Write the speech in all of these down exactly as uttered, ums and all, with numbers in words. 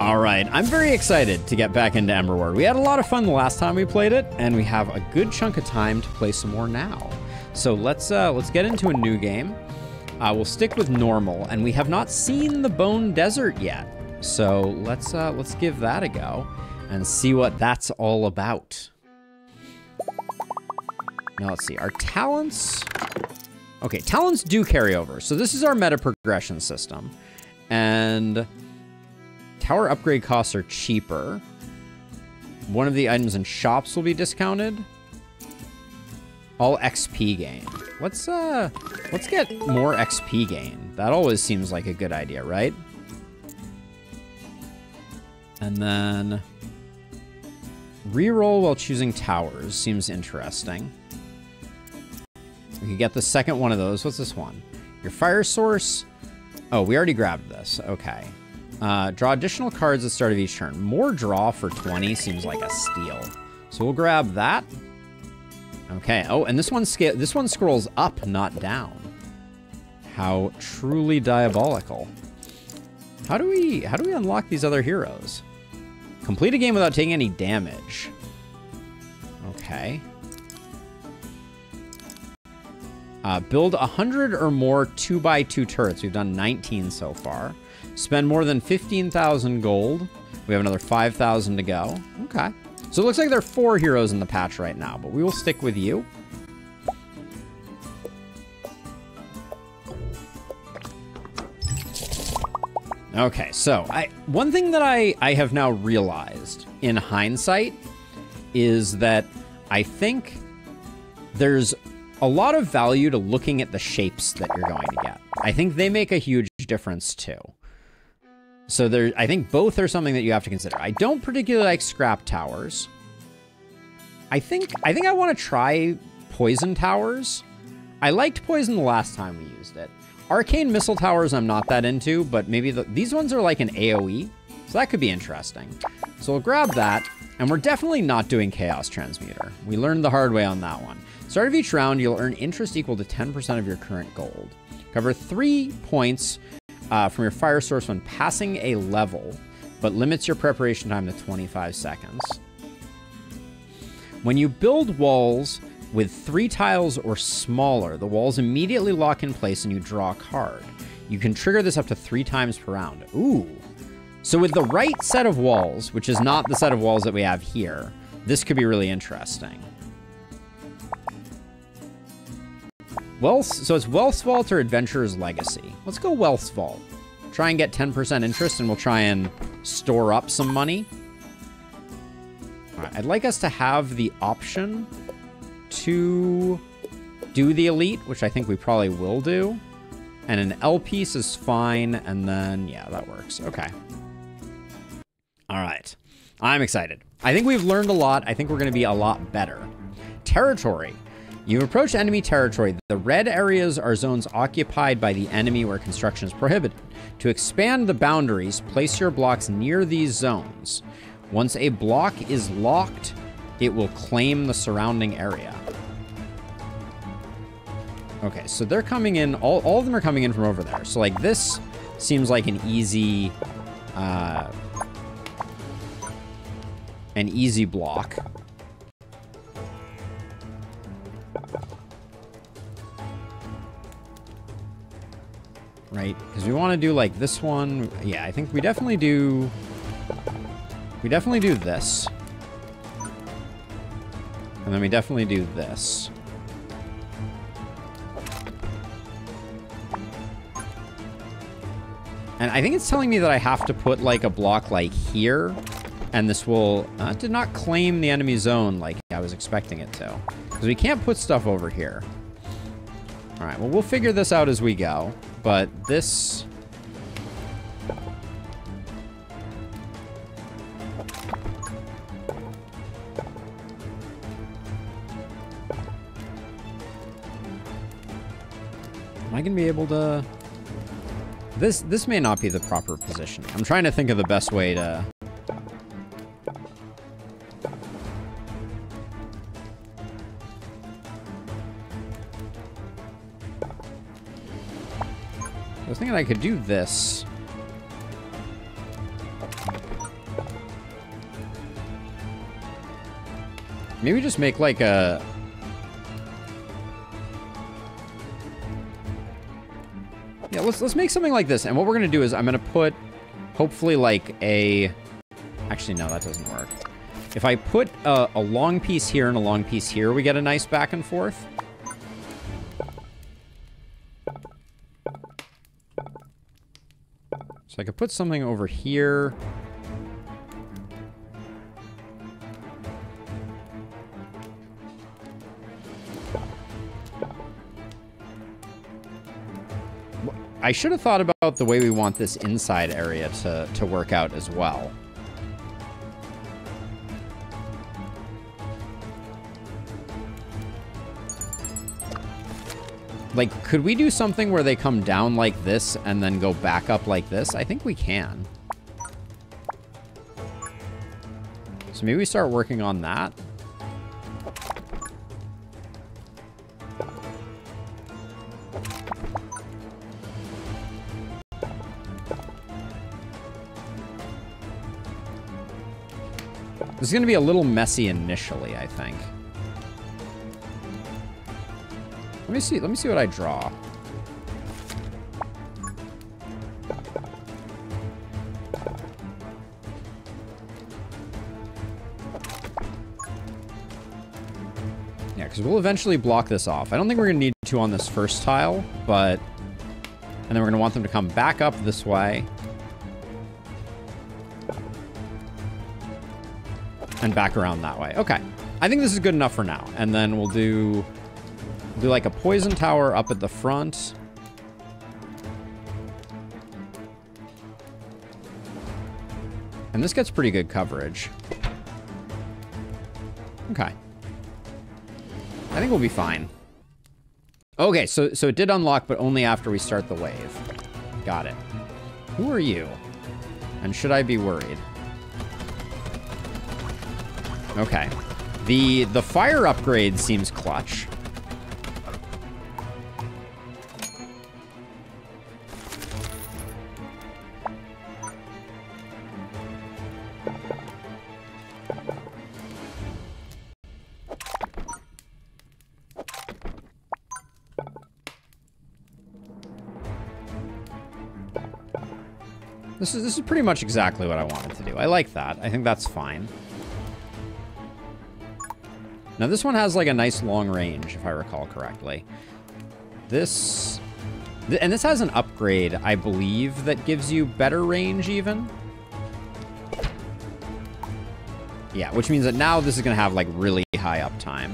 All right, I'm very excited to get back into Emberward. We had a lot of fun the last time we played it, and we have a good chunk of time to play some more now. So let's uh, let's get into a new game. Uh, we'll stick with normal, and we have not seen the Bone Desert yet. So let's uh, let's give that a go and see what that's all about. Now let's see, our talents. Okay, talents do carry over. So this is our meta progression system, and tower upgrade costs are cheaper. One of the items in shops will be discounted. All X P gain. Let's uh, let's get more X P gain. That always seems like a good idea, right? And then reroll while choosing towers seems interesting. We could get the second one of those. What's this one? Your fire source. Oh, we already grabbed this. Okay. Uh, draw additional cards at the start of each turn. More draw for twenty seems like a steal. So we'll grab that. Okay. Oh, and this one scale. This one scrolls up, not down. How truly diabolical. How do we? How do we unlock these other heroes? Complete a game without taking any damage. Okay. Uh, build one hundred or more two by two turrets. We've done nineteen so far. Spend more than fifteen thousand gold. We have another five thousand to go. Okay. So it looks like there are four heroes in the patch right now, but we will stick with you. Okay, so I one thing that I, I have now realized in hindsight is that I think there's a lot of value to looking at the shapes that you're going to get. I think they make a huge difference too. So there, I think both are something that you have to consider. I don't particularly like scrap towers. I think I think I want to try poison towers. I liked poison the last time we used it. Arcane missile towers I'm not that into, but maybe the, these ones are like an AoE, so that could be interesting. So we'll grab that, and we're definitely not doing Chaos Transmuter. We learned the hard way on that one. Start of each round, you'll earn interest equal to ten percent of your current gold. Cover three points uh, from your fire source when passing a level, but limits your preparation time to twenty-five seconds. When you build walls with three tiles or smaller, the walls immediately lock in place and you draw a card. You can trigger this up to three times per round. Ooh. So with the right set of walls, which is not the set of walls that we have here, this could be really interesting. Well, so it's Wealth's Vault or Adventurer's Legacy. Let's go Wealth's Vault. Try and get ten percent interest, and we'll try and store up some money. All right, I'd like us to have the option to do the Elite, which I think we probably will do. And an L piece is fine, and then, yeah, that works. Okay. All right. I'm excited. I think we've learned a lot. I think we're going to be a lot better. Territory. You approach enemy territory. The red areas are zones occupied by the enemy where construction is prohibited. To expand the boundaries, place your blocks near these zones. Once a block is locked, it will claim the surrounding area. Okay, so they're coming in, all, all of them are coming in from over there. So like this seems like an easy, uh, an easy block. Right? Because we want to do like this one. Yeah, I think we definitely do. We definitely do this. And then we definitely do this. And I think it's telling me that I have to put like a block like here. And this will, uh, did not claim the enemy zone like I was expecting it to. Because we can't put stuff over here. All right, well, we'll figure this out as we go. But this, am I gonna be able to? This this may not be the proper position. I'm trying to think of the best way to. I was thinking I could do this. Maybe just make like a... Yeah, let's, let's make something like this. And what we're going to do is I'm going to put, hopefully, like a... Actually, no, that doesn't work. If I put a, a long piece here and a long piece here, we get a nice back and forth. So I could put something over here. I should have thought about the way we want this inside area to, to work out as well. Like, could we do something where they come down like this and then go back up like this? I think we can. So maybe we start working on that. This is going to be a little messy initially, I think. Let me see. Let me see what I draw. Yeah, because we'll eventually block this off. I don't think we're going to need to on this first tile, but... And then we're going to want them to come back up this way. And back around that way. Okay. I think this is good enough for now. And then we'll do... We'll do like a poison tower up at the front. And this gets pretty good coverage. Okay. I think we'll be fine. Okay, so, so it did unlock, but only after we start the wave. Got it. Who are you? And should I be worried? Okay. The, the fire upgrade seems clutch. This is, this is pretty much exactly what I wanted to do. I like that. I think that's fine. Now, this one has, like, a nice long range, if I recall correctly. This... Th and this has an upgrade, I believe, that gives you better range, even. Yeah, which means that now this is going to have, like, really high uptime.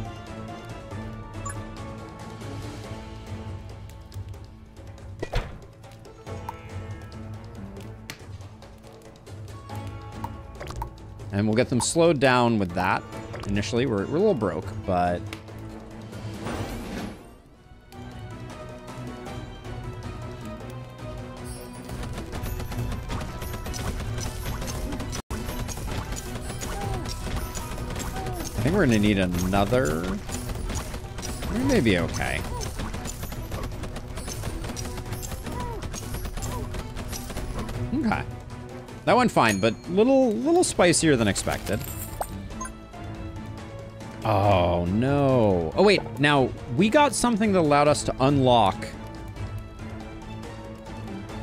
And we'll get them slowed down with that. Initially, we're, we're a little broke, but... I think we're gonna need another... We may be okay. Okay. That went fine, but little little spicier than expected. Oh, no. Oh, wait. Now, we got something that allowed us to unlock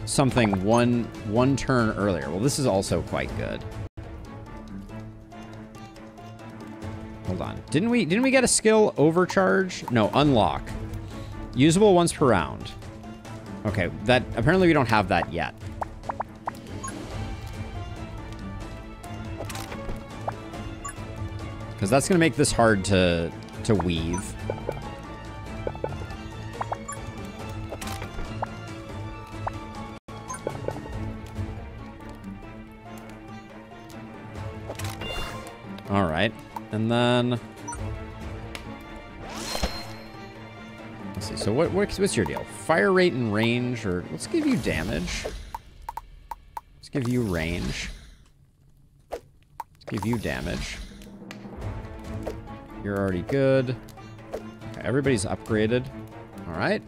something one, one turn earlier. Well, this is also quite good. Hold on. Didn't we, didn't we get a skill overcharge? No, unlock. Usable once per round. Okay, that apparently we don't have that yet. Because that's going to make this hard to, to weave. All right. And then... Let's see. So what, what what's your deal? Fire rate and range, or... Let's give you damage. Let's give you range. Let's give you damage. You're already good. Okay, everybody's upgraded. All right.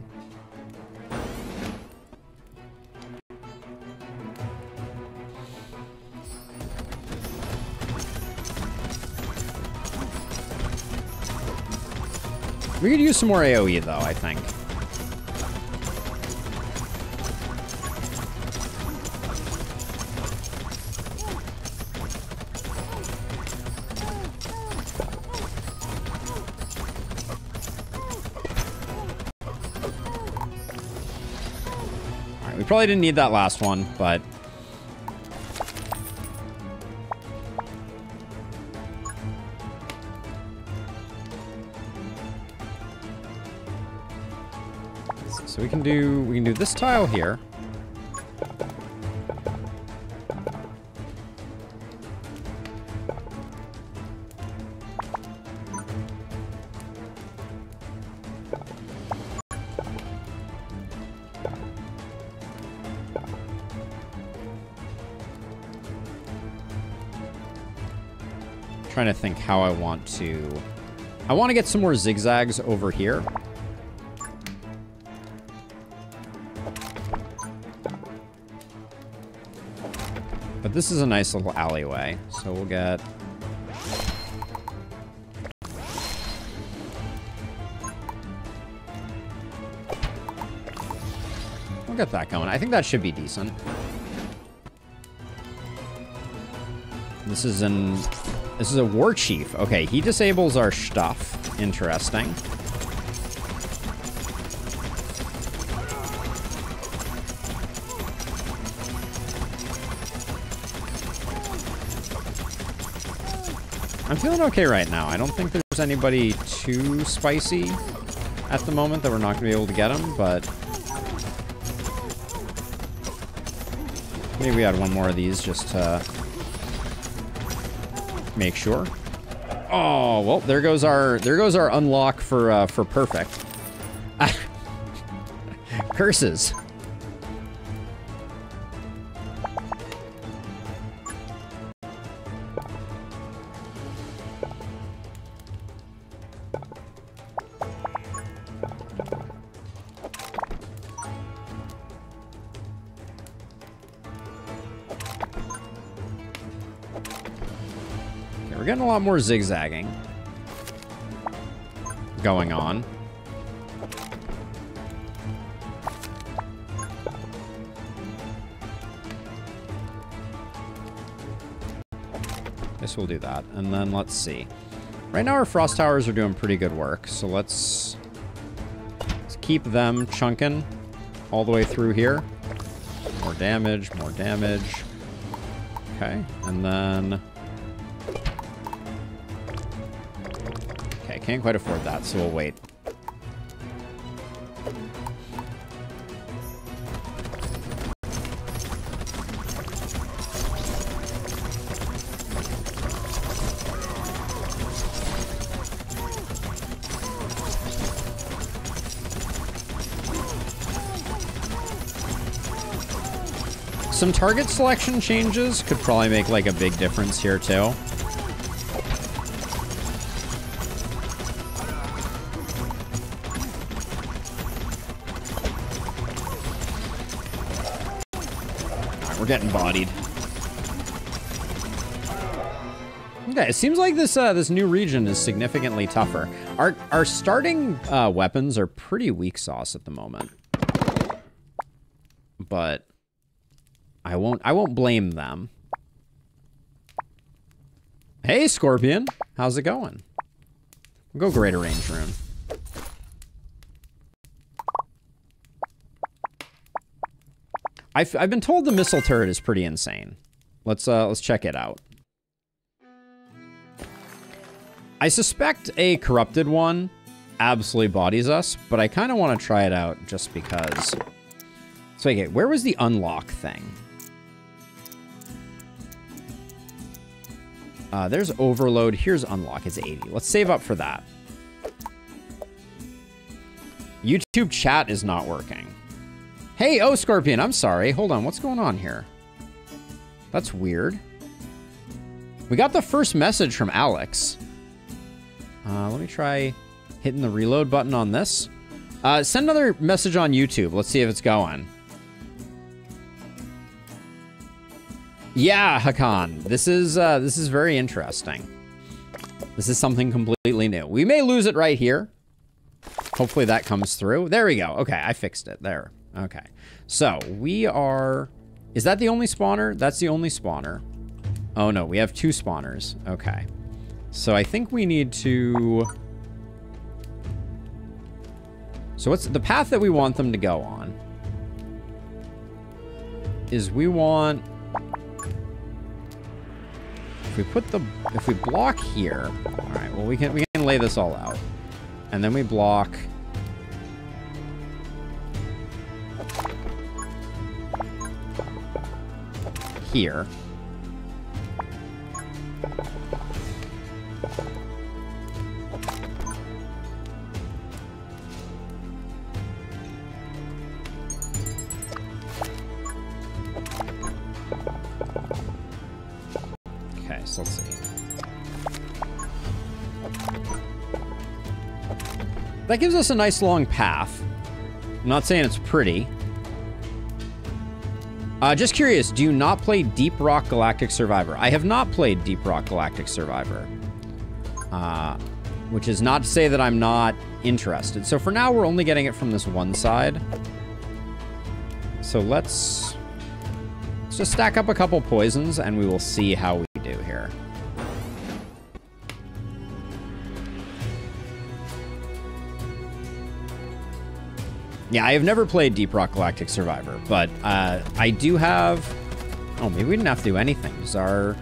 We could use some more AoE though, I think. All right, we probably didn't need that last one, but so we can do, we can do this tile here. I'm trying to think how I want to, I want to get some more zigzags over here. This is a nice little alleyway, so we'll get... We'll get that going. I think that should be decent. This is an... This is a war chief. Okay, he disables our stuff. Interesting. I'm feeling okay right now. I don't think there's anybody too spicy at the moment that we're not going to be able to get them, but... Maybe we add one more of these just to make sure. Oh, well, there goes our there goes our unlock for, uh, for perfect. Curses. We're getting a lot more zigzagging going on. Guess we'll do that. And then let's see. Right now our frost towers are doing pretty good work. So let's, let's keep them chunking all the way through here. More damage, more damage. Okay, and then... Can't quite afford that, so we'll wait. Some target selection changes could probably make like a big difference here too. We're getting bodied. Okay, it seems like this uh, this new region is significantly tougher. Our our starting uh, weapons are pretty weak sauce at the moment, but I won't I won't blame them. Hey, Scorpion, how's it going? We'll go greater range rune. I've, I've been told the missile turret is pretty insane. Let's uh, let's check it out. I suspect a corrupted one absolutely bodies us, but I kind of want to try it out just because. So okay, where was the unlock thing? Uh, there's overload. Here's unlock. It's eighty. Let's save up for that. YouTube chat is not working. Hey, oh, Scorpion, I'm sorry. Hold on, what's going on here? That's weird. We got the first message from Alex. Uh, let me try hitting the reload button on this. Uh, send another message on YouTube. Let's see if it's going. Yeah, Hakan, this is, uh, this is very interesting. This is something completely new. We may lose it right here, Hopefully that comes through. There we go. Okay, I fixed it there. Okay. So we are... Is that the only spawner? That's the only spawner. Oh, no. We have two spawners. Okay. So I think we need to... So what's the path that we want them to go on? Is we want... If we put the... If we block here... All right. Well, we can, we can lay this all out. And then we block... here. Okay, so let's see. That gives us a nice long path. I'm not saying it's pretty. Uh, just curious, do you not play Deep Rock Galactic Survivor? I have not played Deep Rock Galactic Survivor. Uh, which is not to say that I'm not interested. So for now, we're only getting it from this one side. So let's, let's just stack up a couple poisons, and we will see how we do here. Yeah, I have never played Deep Rock Galactic Survivor, but uh, I do have... Oh, maybe we didn't have to do anything. Is our...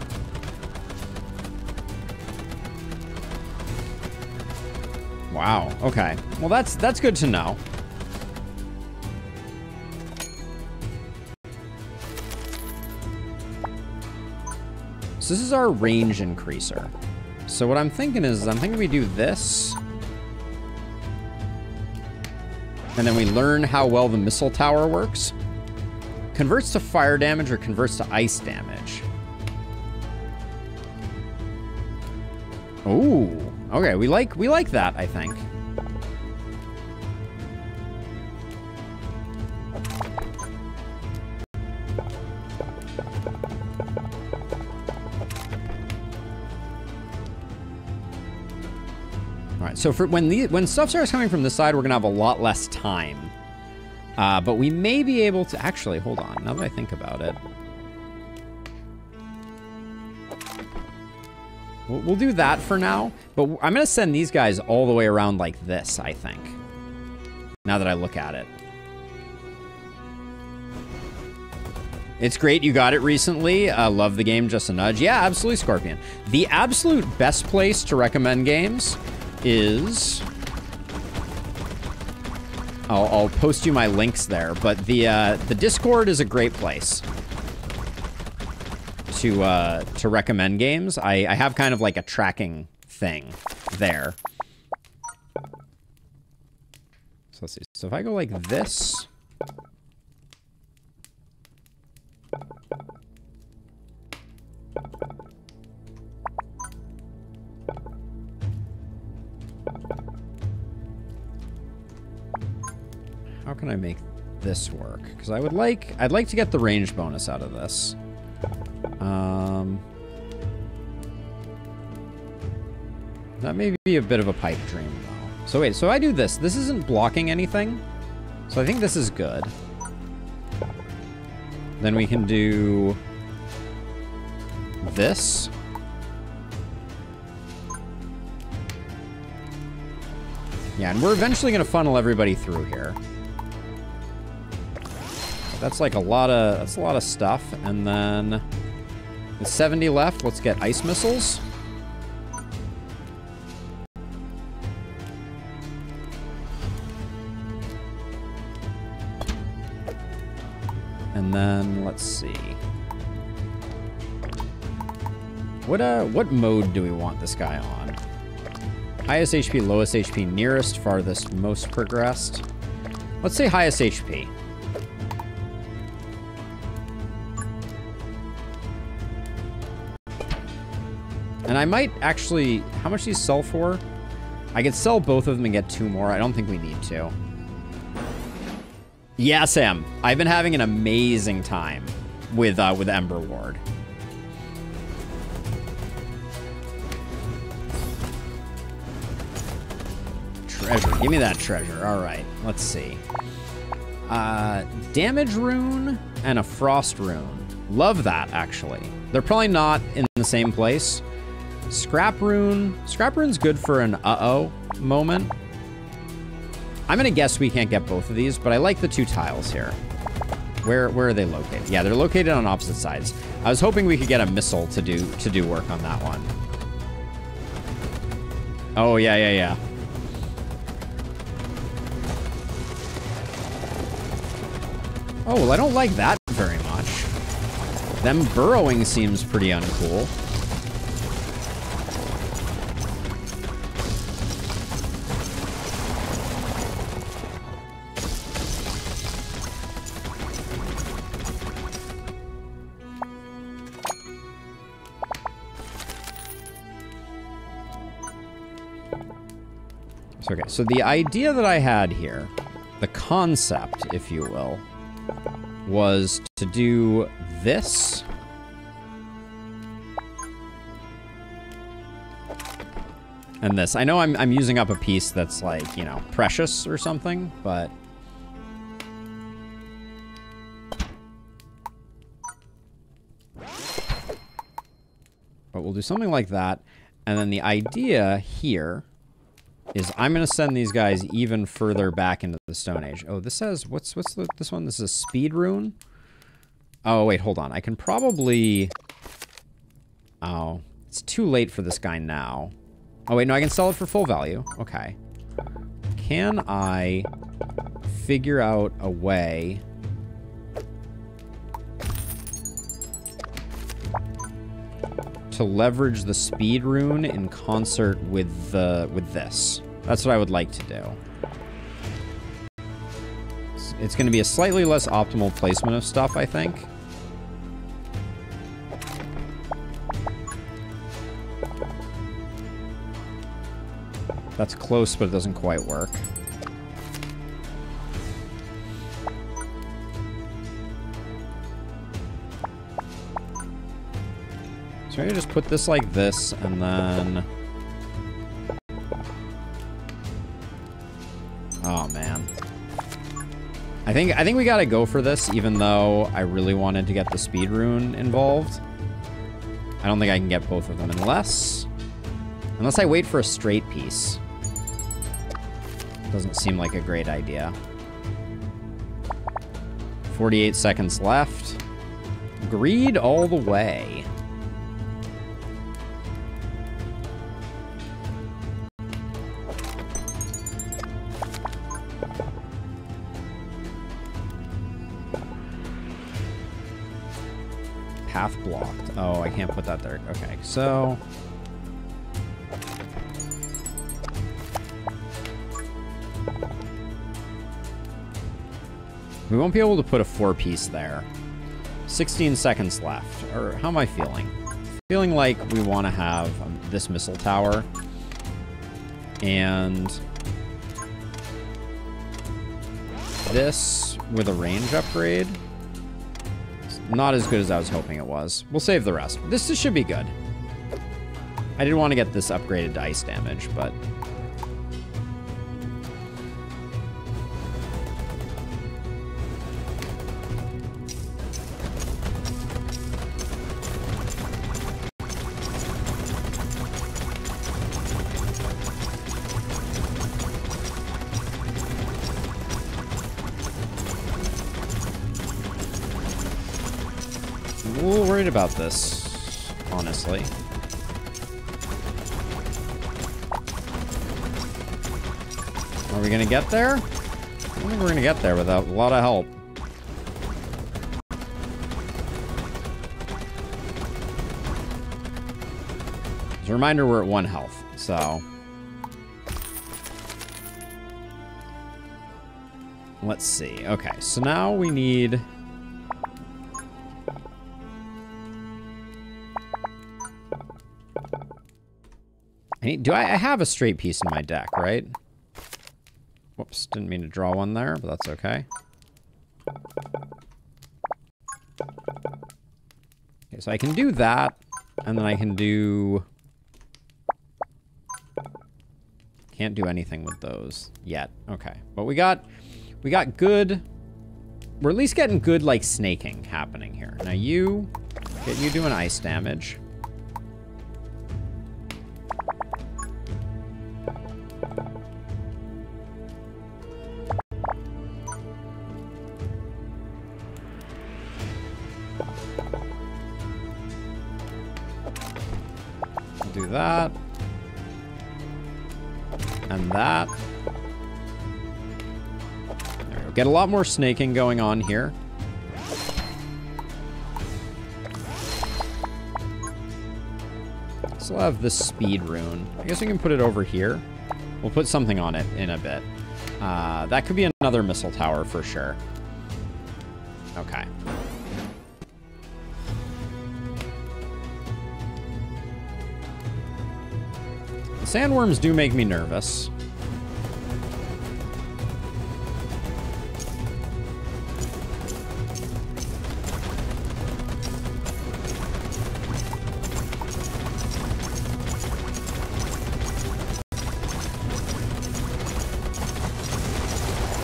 Wow, okay. Well, that's that's good to know. So this is our range increaser. So what I'm thinking is, I'm thinking we do this... And then we learn how well the missile tower works. Converts to fire damage or converts to ice damage. Ooh. Okay, we like we like that, I think. So for when the when stuff starts coming from this side, we're gonna have a lot less time, uh, but we may be able to actually hold on. Now that I think about it, we'll, we'll do that for now. But I'm gonna send these guys all the way around like this. I think. Now that I look at it, it's great. You got it recently. Uh, love the game. Just a nudge. Yeah, absolutely, Scorpion. The absolute best place to recommend games. Is I'll, I'll post you my links there, but the uh, the Discord is a great place to uh, to recommend games. I, I have kind of like a tracking thing there. So let's see. So if I go like this, how can I make this work? Because I would like, I'd like to get the range bonus out of this. Um, that may be a bit of a pipe dream, though. So wait, so I do this. This isn't blocking anything. So I think this is good. Then we can do this. Yeah, and we're eventually going to funnel everybody through here. That's like a lot of that's a lot of stuff, and then with seventy left, let's get ice missiles. And then let's see. What uh what mode do we want this guy on? Highest H P, lowest H P, nearest, farthest, most progressed. Let's say highest H P. And I might actually... How much do these sell for? I could sell both of them and get two more. I don't think we need to. Yeah, Sam. I've been having an amazing time with, uh, with Emberward. Treasure. Give me that treasure. All right. Let's see. Uh, damage rune and a frost rune. Love that, actually. They're probably not in the same place. Scrap rune. Scrap rune's good for an uh-oh moment. I'm going to guess we can't get both of these, but I like the two tiles here. Where where are they located? Yeah, they're located on opposite sides. I was hoping we could get a missile to do to do work on that one. Oh, yeah, yeah, yeah. Oh, well, I don't like that very much. Them burrowing seems pretty uncool. Okay, so the idea that I had here, the concept, if you will, was to do this. And this. I know I'm, I'm using up a piece that's like, you know, precious or something, but... But we'll do something like that. And then the idea here... is I'm going to send these guys even further back into the Stone Age. Oh, this says, what's what's the, this one? This is a speed rune? Oh, wait, hold on. I can probably... Oh, it's too late for this guy now. Oh, wait, no, I can sell it for full value. Okay. Can I figure out a way... to leverage the speed rune in concert with the with this. That's what I would like to do. It's, it's going to be a slightly less optimal placement of stuff, I think. That's close, but it doesn't quite work. So maybe just put this like this, and then... Oh, man. I think I think we gotta go for this, even though I really wanted to get the speed rune involved. I don't think I can get both of them unless... Unless I wait for a straight piece. Doesn't seem like a great idea. forty-eight seconds left. Greed all the way. Path blocked. Oh, I can't put that there. Okay, so... We won't be able to put a four-piece there. sixteen seconds left. Or how am I feeling? Feeling like we want to have um, this missile tower. And... this with a range upgrade. Not as good as I was hoping it was. We'll save the rest. This, this should be good. I did want to get this upgraded to ice damage, but... I'm a little worried about this, honestly. Are we gonna get there? I don't think we're gonna get there without a lot of help. As a reminder, we're at one health, so... Let's see. Okay, so now we need... I need, do I, I have a straight piece in my deck, right? Whoops, didn't mean to draw one there, but that's okay. Okay, so I can do that, and then I can do... Can't do anything with those yet. Okay. But we got, we got good... We're at least getting good, like, snaking happening here. Now you... Get you doing ice damage. Do that. And that. There we go. Get a lot more snaking going on here. Still have the speed rune. I guess we can put it over here. We'll put something on it in a bit. Uh, that could be another missile tower for sure. Okay. The sandworms do make me nervous.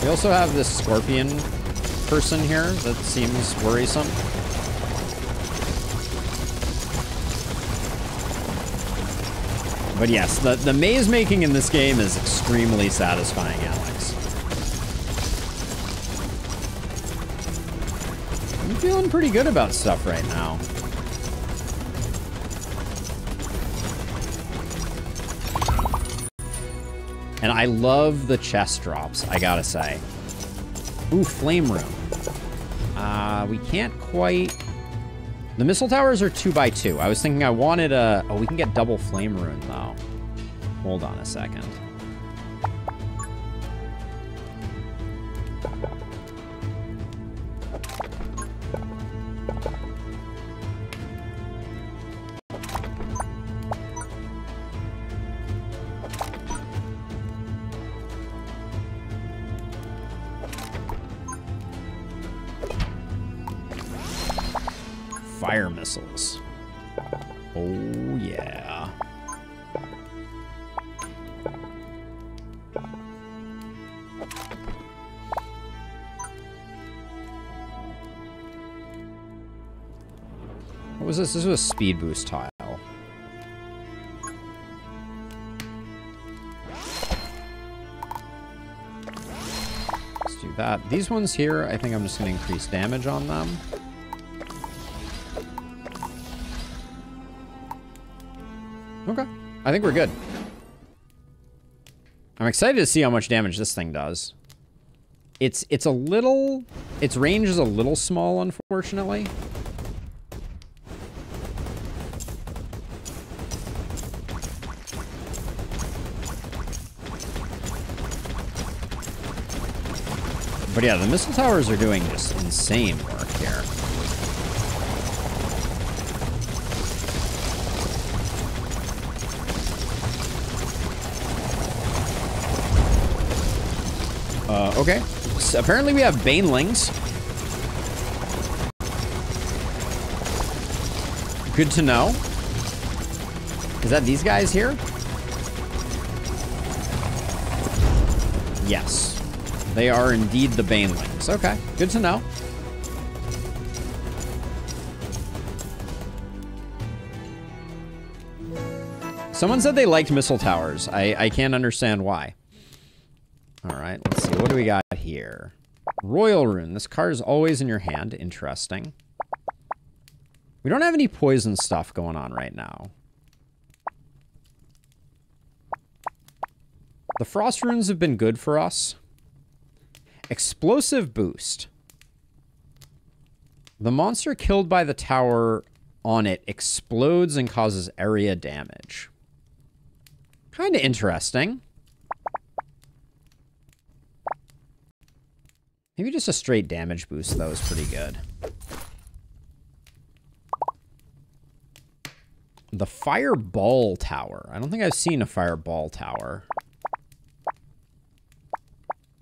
We also have this scorpion person here that seems worrisome. But yes, the, the maze making in this game is extremely satisfying, Alex. I'm feeling pretty good about stuff right now. And I love the chest drops, I gotta say. Ooh, flame room. Uh, we can't quite... The missile towers are two by two. I was thinking I wanted a... Oh, we can get double flame rune, though. Hold on a second. Fire missiles. Oh, yeah. What was this? This was a speed boost tile. Let's do that. These ones here, I think I'm just going to increase damage on them. Okay, I think we're good. I'm excited to see how much damage this thing does. It's it's a little... Its range is a little small, unfortunately. But yeah, the missile towers are doing just insane work here. Uh, okay. So apparently we have banelings. Good to know. Is that these guys here? Yes. They are indeed the banelings. Okay. Good to know. Someone said they liked missile towers. I, I can't understand why. All right, let's see. What do we got here? Royal Rune. This card is always in your hand. Interesting. We don't have any poison stuff going on right now. The Frost Runes have been good for us. Explosive Boost. The monster killed by the tower on it explodes and causes area damage. Kind of interesting. Maybe just a straight damage boost, though, is pretty good. The Fireball Tower. I don't think I've seen a Fireball Tower.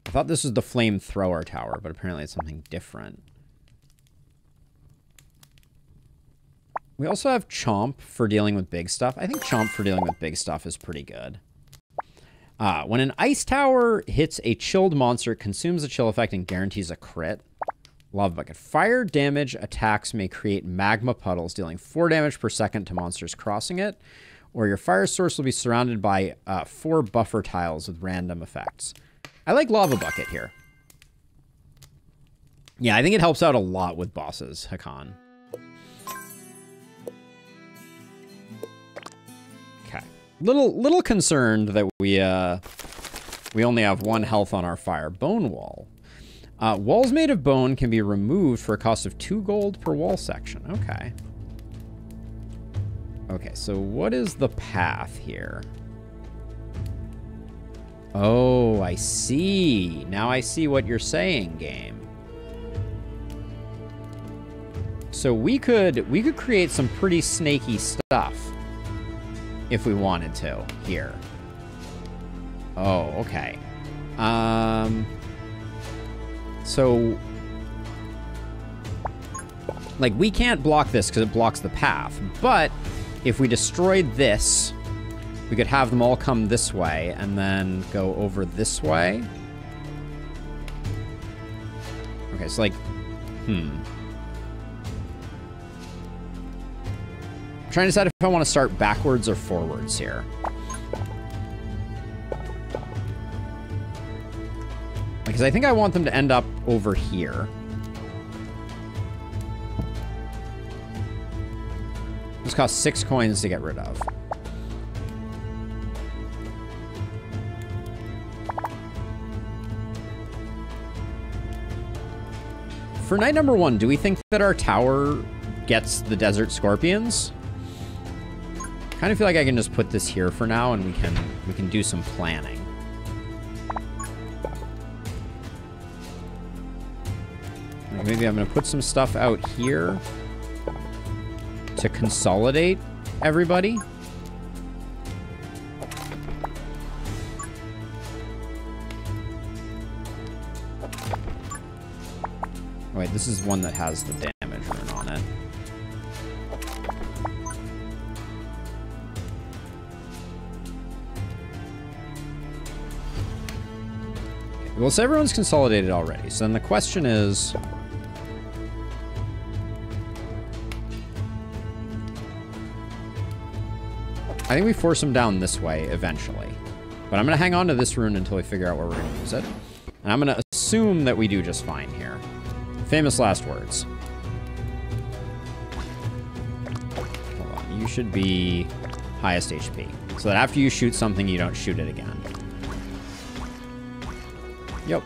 I thought this was the Flamethrower Tower, but apparently it's something different. We also have Chomp for dealing with big stuff. I think Chomp for dealing with big stuff is pretty good. Uh, when an ice tower hits a chilled monster, it consumes the chill effect and guarantees a crit. Lava bucket. Fire damage attacks may create magma puddles, dealing four damage per second to monsters crossing it, or your fire source will be surrounded by uh, four buffer tiles with random effects. I like lava bucket here. Yeah, I think it helps out a lot with bosses, Hakan. Okay. Little little concerned that we uh we only have one health on our fire. Bone wall. Uh, walls made of bone can be removed for a cost of two gold per wall section. Okay. Okay, so what is the path here? Oh, I see. Now I see what you're saying, game. So we could we could create some pretty snaky stuff if we wanted to here. Oh, okay. Um So, like, we can't block this because it blocks the path, but if we destroyed this, we could have them all come this way and then go over this way. Okay, so, like, hmm. I'm trying to decide if I want to start backwards or forwards here. Because I think I want them to end up over here. This costs six coins to get rid of. For night number one, do we think that our tower gets the desert scorpions? Kind of feel like I can just put this here for now, and we can we can do some planning. Maybe I'm going to put some stuff out here to consolidate everybody. Oh, wait, this is one that has the damage rune on it. Okay, well, so everyone's consolidated already. So then the question is... I think we force them down this way eventually. But I'm going to hang on to this rune until we figure out where we're going to use it. And I'm going to assume that we do just fine here. Famous last words. Hold on. You should be highest H P. So that after you shoot something, you don't shoot it again. Yep.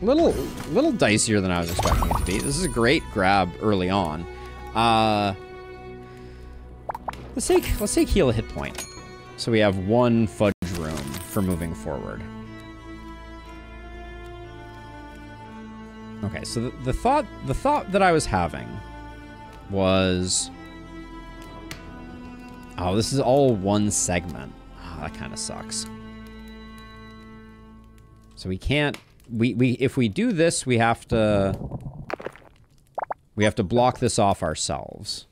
Little, little dicier than I was expecting it to be. This is a great grab early on. Uh, let's take let's take heal a hit point. So we have one fudge room for moving forward. Okay, so the, the thought the thought that I was having was, oh, this is all one segment. Oh, that kind of sucks. So we can't. We we if we do this, we have to we have to block this off ourselves,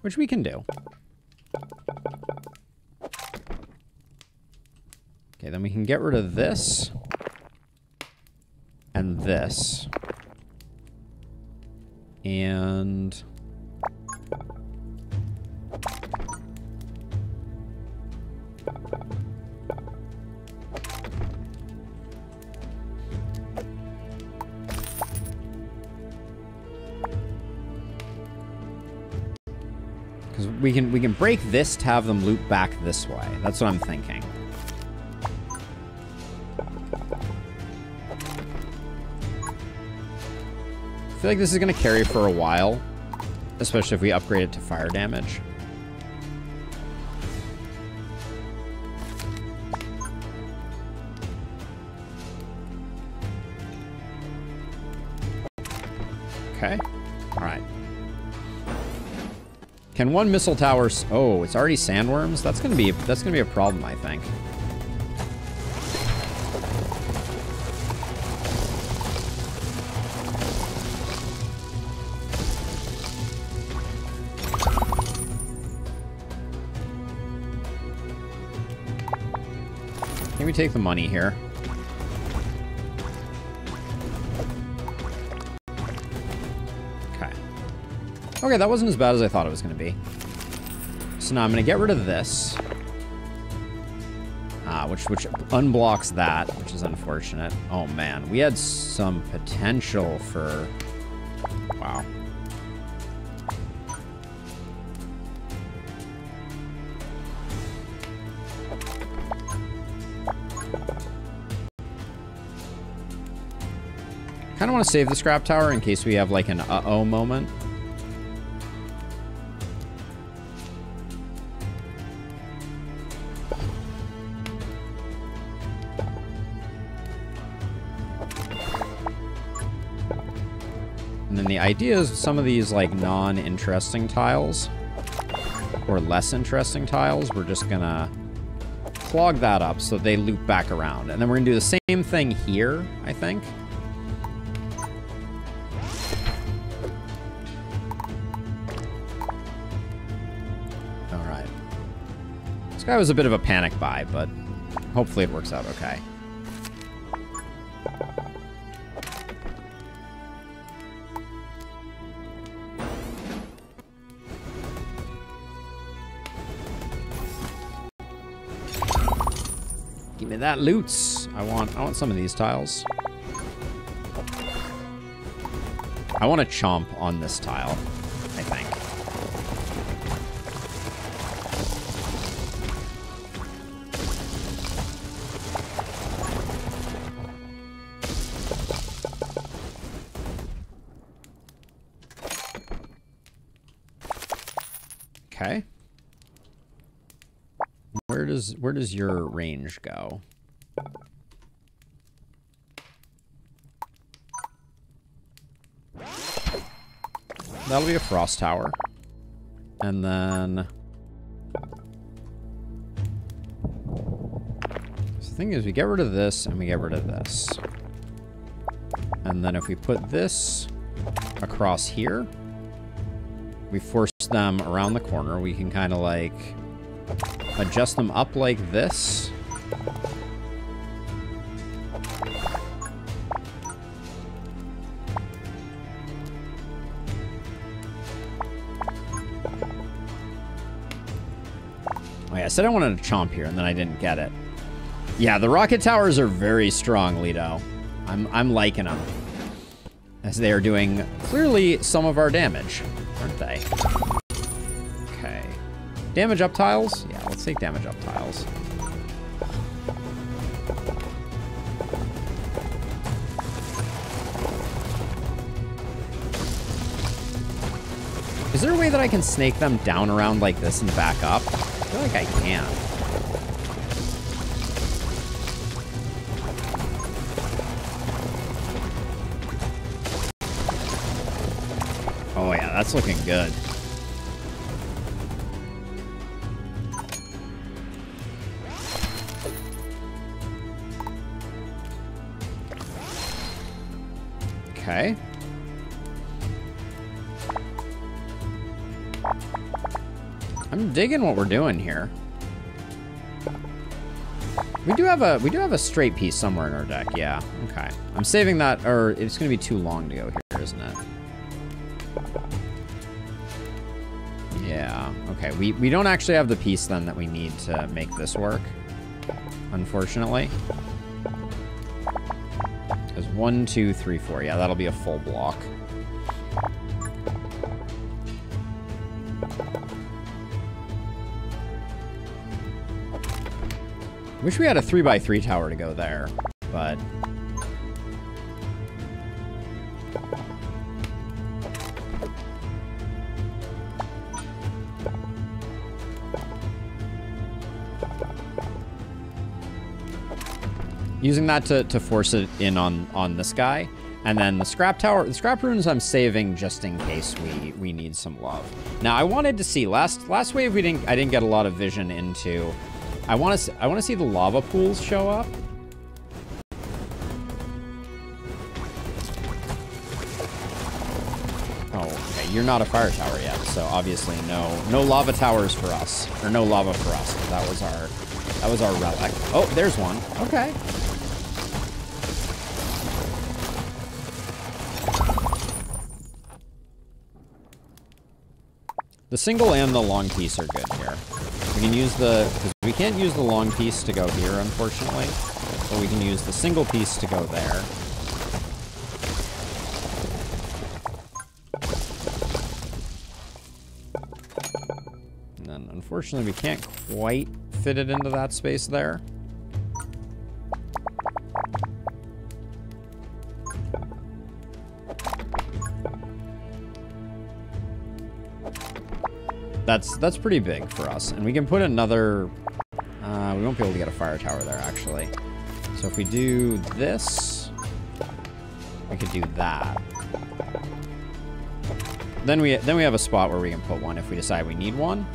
which we can do. Okay, then we can get rid of this and this and We can we can break this to have them loop back this way. That's what I'm thinking. I feel like this is gonna carry for a while, especially if we upgrade it to fire damage. Okay. All right. Can one missile tower? Oh, it's already sandworms. That's gonna be that's gonna be a problem, I think. maybe take the money here. Okay. Okay, that wasn't as bad as I thought it was gonna be. So now I'm gonna get rid of this. Ah, which, which unblocks that, which is unfortunate. Oh man, we had some potential for... Wow. I kinda wanna save the scrap tower in case we have like an uh-oh moment. And then the idea is some of these like non-interesting tiles or less interesting tiles, we're just gonna clog that up so they loop back around. And then we're gonna do the same thing here, I think. That was a bit of a panic buy, but hopefully it works out okay. Give me that loot. I want I want some of these tiles. I want to chomp on this tile, I think. Okay. Where does where does your range go? That'll be a frost tower. And then so the thing is we get rid of this and we get rid of this. And then if we put this across here, we force them around the corner. We can kind of like adjust them up like this. Oh yeah, I said I wanted to chomp here and then I didn't get it. Yeah, the rocket towers are very strong, Lido. I'm, I'm liking them, as they are doing clearly some of our damage, aren't they? Okay. Damage up tiles? Yeah, let's take damage up tiles. Is there a way that I can snake them down around like this and back up? I feel like I can. Oh yeah, that's looking good. Okay. I'm digging what we're doing here. We do have a we do have a straight piece somewhere in our deck, yeah. Okay. I'm saving that, or it's gonna be too long to go here, isn't it? Yeah, okay, we, we don't actually have the piece then that we need to make this work, unfortunately. Because one, two, three, four, yeah, that'll be a full block. Wish we had a three by three tower to go there, but... Using that to, to force it in on, on this guy. And then the scrap tower, the scrap runes I'm saving just in case we, we need some love. Now I wanted to see, last last wave we didn't I didn't get a lot of vision into. I wanna I wanna see the lava pools show up. Oh, okay, you're not a fire tower yet, so obviously no no lava towers for us. Or no lava for us, 'cause that was our That was our relic. Oh, there's one. Okay. The single and the long piece are good here. We can use the, because we can't use the long piece to go here, unfortunately. But we can use the single piece to go there. And then, unfortunately, we can't quite fit it into that space there. That's that's pretty big for us. And we can put another... Uh, we won't be able to get a fire tower there, actually. So if we do this, we could do that. Then we, then we have a spot where we can put one if we decide we need one.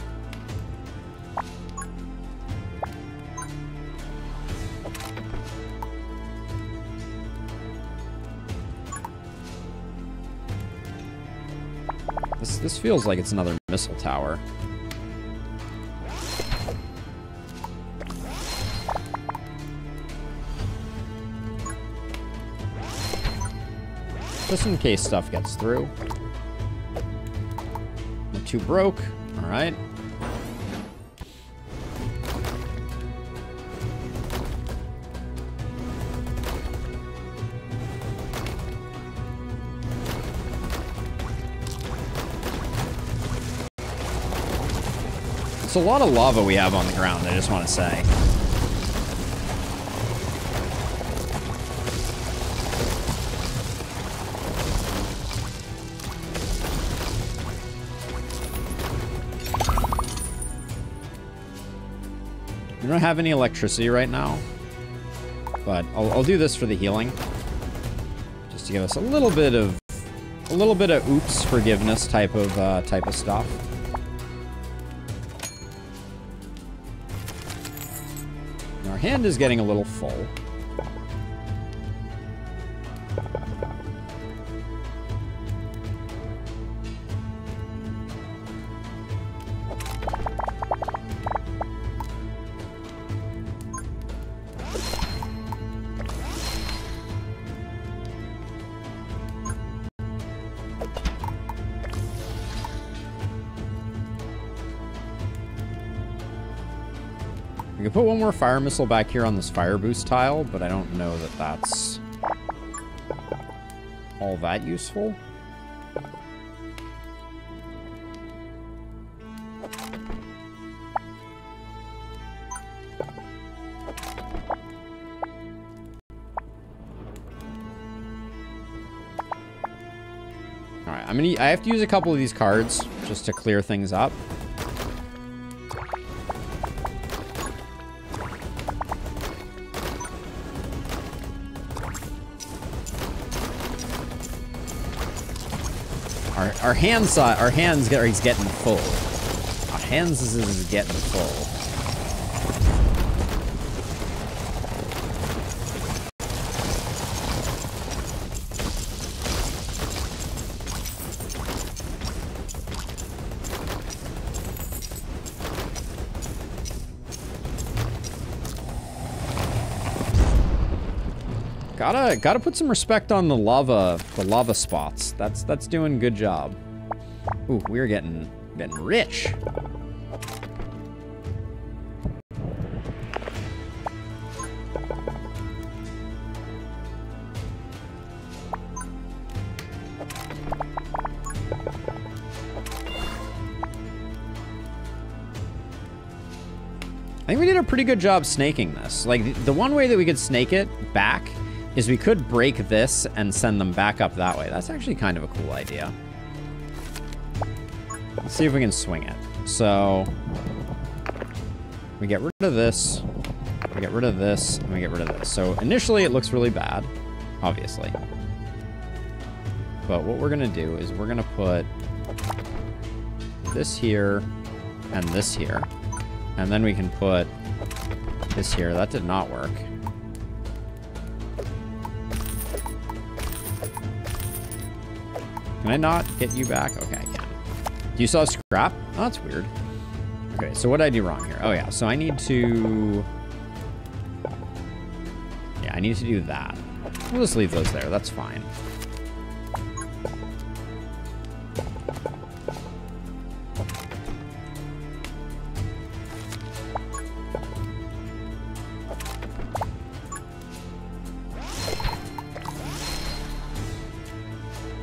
This, this feels like it's another missile tower. Just in case stuff gets through. The two broke. All right. It's a lot of lava we have on the ground, I just want to say. We don't have any electricity right now, but I'll, I'll do this for the healing. Just to give us a little bit of, a little bit of oops forgiveness type of, uh, type of stuff. Our hand is getting a little full. We can put one more fire missile back here on this fire boost tile, but I don't know that that's all that useful. All right, I'm gonna, I have to use a couple of these cards just to clear things up. Our, our hands, uh, our hands get, is getting full. Our hands is, is getting full. Gotta, gotta put some respect on the lava, the lava spots. That's, that's doing good job. Ooh, we're getting, getting rich. I think we did a pretty good job snaking this. Like, the, the one way that we could snake it back is we could break this and send them back up that way. That's actually kind of a cool idea. Let's see if we can swing it. So we get rid of this, we get rid of this, and we get rid of this. So initially it looks really bad, obviously. But what we're gonna do is we're gonna put this here and this here. And then we can put this here. That did not work. Can I not get you back? Okay, I can. Do you still have scrap? Oh, that's weird. Okay, so what did I do wrong here? Oh yeah, so I need to... need to do that. We'll just leave those there. That's fine.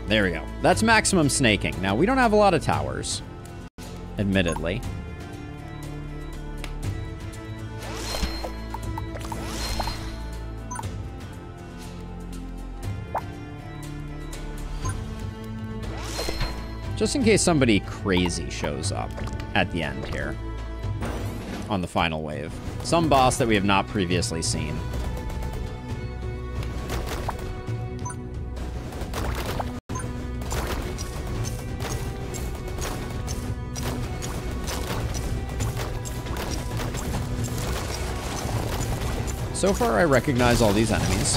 There we go. That's maximum snaking. Now, we don't have a lot of towers, admittedly. Just in case somebody crazy shows up at the end here on the final wave. Some boss that we have not previously seen. So far, I recognize all these enemies.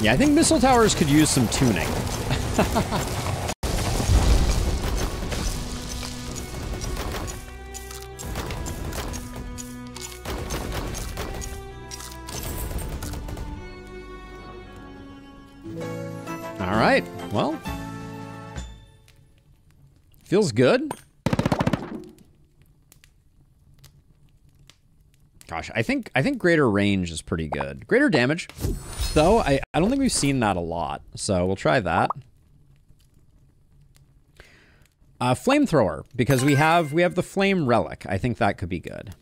Yeah, I think missile towers could use some tuning. Feels good. Gosh, I think I think greater range is pretty good. Greater damage, though, I, I don't think we've seen that a lot. So we'll try that. Uh, flamethrower, because we have we have the flame relic. I think that could be good.